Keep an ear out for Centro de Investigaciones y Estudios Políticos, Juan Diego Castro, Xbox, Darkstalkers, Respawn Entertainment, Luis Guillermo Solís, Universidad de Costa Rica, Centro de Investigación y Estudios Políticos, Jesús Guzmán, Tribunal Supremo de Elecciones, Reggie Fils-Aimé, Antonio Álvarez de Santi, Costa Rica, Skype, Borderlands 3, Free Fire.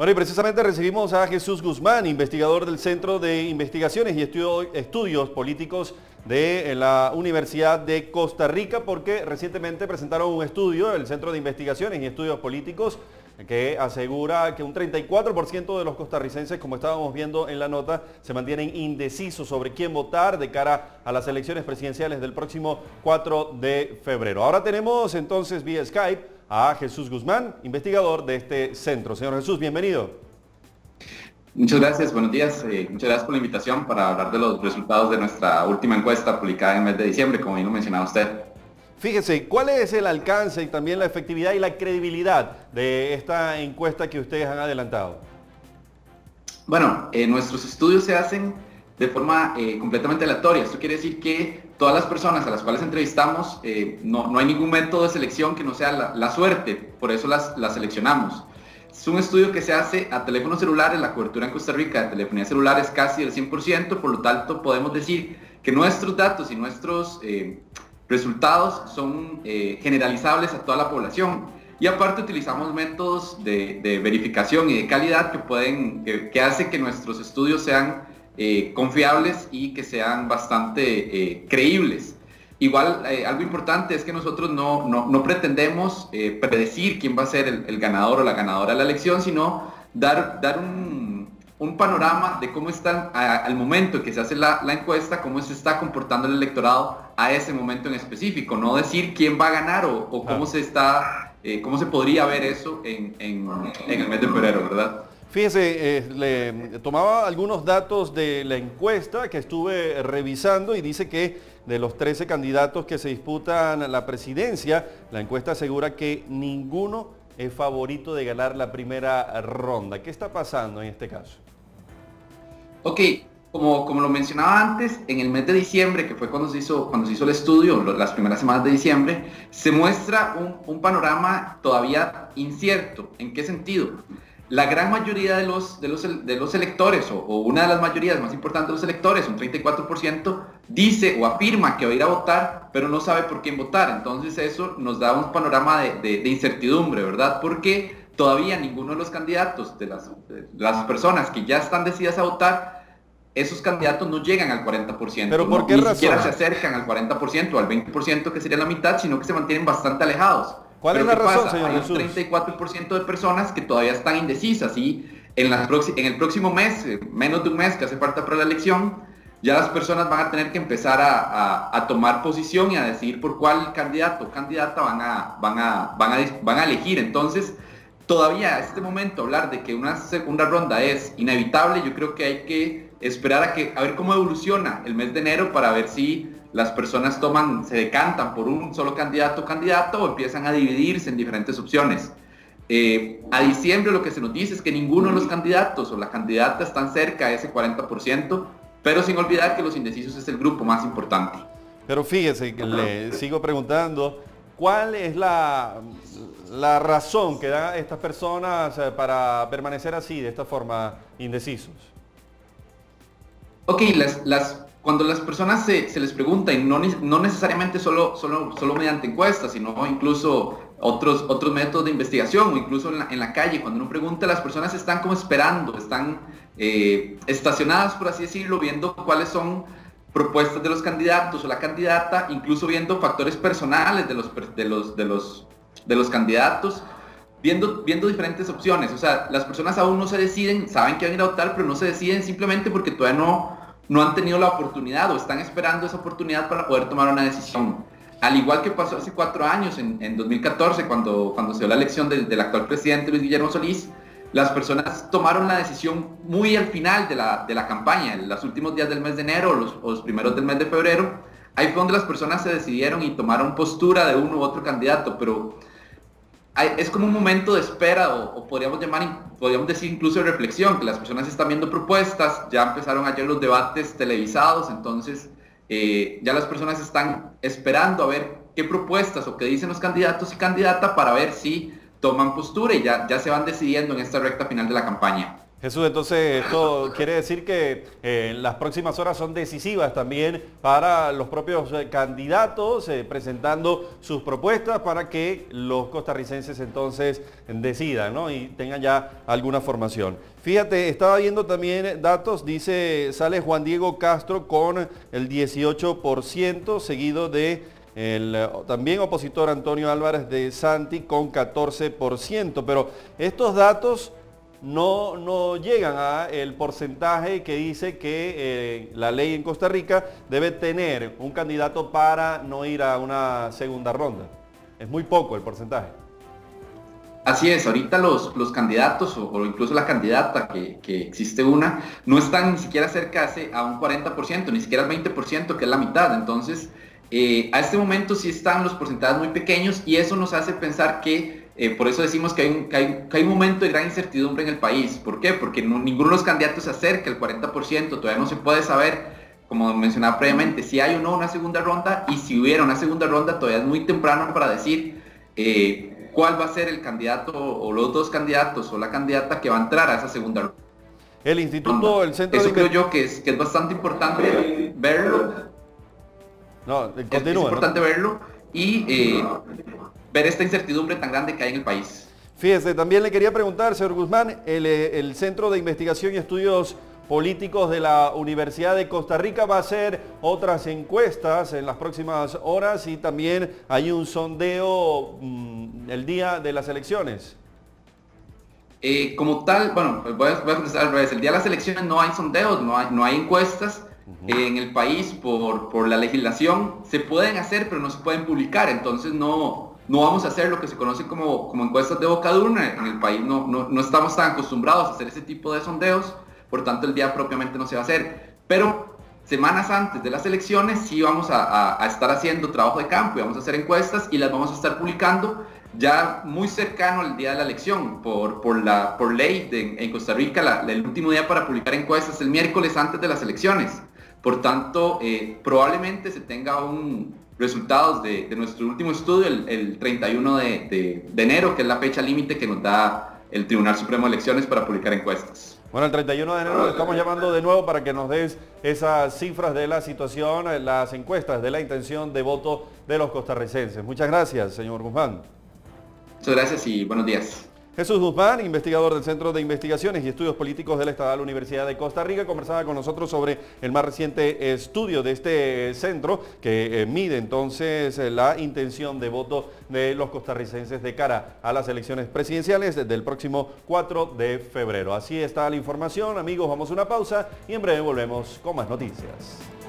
Bueno, y precisamente recibimos a Jesús Guzmán, investigador del Centro de Investigaciones y Estudios Políticos de la Universidad de Costa Rica, porque recientemente presentaron un estudio, el Centro de Investigaciones y Estudios Políticos, que asegura que un 34% de los costarricenses, como estábamos viendo en la nota, se mantienen indecisos sobre quién votar de cara a las elecciones presidenciales del próximo 4 de febrero. Ahora tenemos entonces vía Skype a Jesús Guzmán, investigador de este centro. Señor Jesús, bienvenido. Muchas gracias, buenos días. Muchas gracias por la invitación para hablar de los resultados de nuestra última encuesta publicada en el mes de diciembre, como bien lo mencionaba usted. Fíjese, ¿cuál es el alcance y también la efectividad y la credibilidad de esta encuesta que ustedes han adelantado? Bueno, nuestros estudios se hacen de forma completamente aleatoria. Esto quiere decir que todas las personas a las cuales entrevistamos, no hay ningún método de selección que no sea la suerte, por eso las seleccionamos. Es un estudio que se hace a teléfonos celulares. La cobertura en Costa Rica de telefonía celular es casi del 100%, por lo tanto podemos decir que nuestros datos y nuestros resultados son generalizables a toda la población, y aparte utilizamos métodos de verificación y de calidad que hace que nuestros estudios sean confiables y que sean bastante creíbles. Igual, algo importante es que nosotros no pretendemos predecir quién va a ser el ganador o la ganadora de la elección, sino dar un panorama de cómo están al momento que se hace la encuesta, cómo se está comportando el electorado a ese momento en específico, no decir quién va a ganar o cómo se está, cómo se podría ver eso en el mes de febrero, ¿verdad? Fíjese, le tomaba algunos datos de la encuesta que estuve revisando y dice que de los 13 candidatos que se disputan a la presidencia, la encuesta asegura que ninguno es favorito de ganar la primera ronda. ¿Qué está pasando en este caso? Ok, como lo mencionaba antes, en el mes de diciembre, que fue cuando se hizo el estudio, las primeras semanas de diciembre, se muestra un panorama todavía incierto. ¿En qué sentido? La gran mayoría de los electores, o una de las mayorías más importantes de los electores, un 34%, dice o afirma que va a ir a votar, pero no sabe por quién votar. Entonces eso nos da un panorama de incertidumbre, ¿verdad? Porque todavía ninguno de los candidatos, de las personas que ya están decididas a votar, esos candidatos no llegan al 40%. ¿Pero por qué razón? Ni siquiera se acercan al 40% o al 20%, que sería la mitad, sino que se mantienen bastante alejados. ¿Cuál es la razón, señor Jesús? Hay un 34% de personas que todavía están indecisas, y en el próximo mes, menos de un mes que hace falta para la elección, ya las personas van a tener que empezar a tomar posición y a decidir por cuál candidato o candidata van a elegir. Entonces, todavía a este momento hablar de que una segunda ronda es inevitable, yo creo que hay que esperar a ver cómo evoluciona el mes de enero, para ver si las personas se decantan por un solo candidato o candidata, o empiezan a dividirse en diferentes opciones. A diciembre lo que se nos dice es que ninguno de los candidatos o la candidata están cerca de ese 40%, pero sin olvidar que los indecisos es el grupo más importante. Pero fíjese que le sigo preguntando, ¿cuál es la razón que dan estas personas para permanecer así, de esta forma, indecisos? Ok, cuando las personas se les pregunta, y no necesariamente solo mediante encuestas, sino incluso otros métodos de investigación, o incluso en la calle, cuando uno pregunta, las personas están como esperando, están estacionadas, por así decirlo, viendo cuáles son propuestas de los candidatos o la candidata, incluso viendo factores personales de los candidatos, viendo diferentes opciones. O sea, las personas aún no se deciden, saben que van a ir a votar, pero no se deciden simplemente porque todavía no han tenido la oportunidad, o están esperando esa oportunidad para poder tomar una decisión. Al igual que pasó hace 4 años, en 2014, cuando se dio la elección del actual presidente Luis Guillermo Solís, las personas tomaron la decisión muy al final de la campaña, en los últimos días del mes de enero o los primeros del mes de febrero. Ahí fue donde las personas se decidieron y tomaron postura de uno u otro candidato, pero es como un momento de espera, o podríamos decir incluso de reflexión, que las personas están viendo propuestas. Ya empezaron ayer los debates televisados, entonces ya las personas están esperando a ver qué propuestas o qué dicen los candidatos y candidatas, para ver si toman postura, y ya se van decidiendo en esta recta final de la campaña. Jesús, entonces esto quiere decir que las próximas horas son decisivas también para los propios candidatos presentando sus propuestas para que los costarricenses entonces decidan, ¿no? Y tengan ya alguna formación. Fíjate, estaba viendo también datos, dice, sale Juan Diego Castro con el 18%, seguido de el también opositor Antonio Álvarez de Santi con 14%, pero estos datos no llegan a el porcentaje que dice que la ley en Costa Rica debe tener un candidato para no ir a una segunda ronda. Es muy poco el porcentaje. Así es, ahorita los candidatos o incluso la candidata, que existe una, no están ni siquiera cerca a un 40%, ni siquiera al 20%, que es la mitad. Entonces, a este momento sí están los porcentajes muy pequeños y eso nos hace pensar que por eso decimos que hay un momento de gran incertidumbre en el país. ¿Por qué? Porque ninguno de los candidatos se acerca al 40%, todavía no se puede saber, como mencionaba previamente, si hay o no una segunda ronda, y si hubiera una segunda ronda todavía es muy temprano para decir cuál va a ser el candidato o los dos candidatos o la candidata que va a entrar a esa segunda ronda. El instituto, el centro... Eso creo yo que es bastante importante verlo. No, continúa, es importante verlo y... ver esta incertidumbre tan grande que hay en el país. Fíjese, también le quería preguntar, señor Guzmán, el Centro de Investigación y Estudios Políticos de la Universidad de Costa Rica va a hacer otras encuestas en las próximas horas y también hay un sondeo el día de las elecciones. Como tal, bueno, voy a contestar al revés. El día de las elecciones no hay sondeos, no hay encuestas. En el país por la legislación se pueden hacer, pero no se pueden publicar, entonces no vamos a hacer lo que se conoce como encuestas de boca de urna. En el país no estamos tan acostumbrados a hacer ese tipo de sondeos, por tanto el día propiamente no se va a hacer. Pero semanas antes de las elecciones sí vamos a estar haciendo trabajo de campo y vamos a hacer encuestas y las vamos a estar publicando ya muy cercano al día de la elección. Por ley en Costa Rica el último día para publicar encuestas es el miércoles antes de las elecciones. Por tanto, probablemente se tenga resultados de nuestro último estudio el 31 de enero, que es la fecha límite que nos da el Tribunal Supremo de Elecciones para publicar encuestas. Bueno, el 31 de enero estamos llamando de nuevo para que nos des esas cifras de la situación, las encuestas de la intención de voto de los costarricenses. Muchas gracias, señor Guzmán. Muchas gracias y buenos días. Jesús Guzmán, investigador del Centro de Investigaciones y Estudios Políticos de la Estatal Universidad de Costa Rica, conversaba con nosotros sobre el más reciente estudio de este centro que mide entonces la intención de voto de los costarricenses de cara a las elecciones presidenciales del próximo 4 de febrero. Así está la información, amigos, vamos a una pausa y en breve volvemos con más noticias.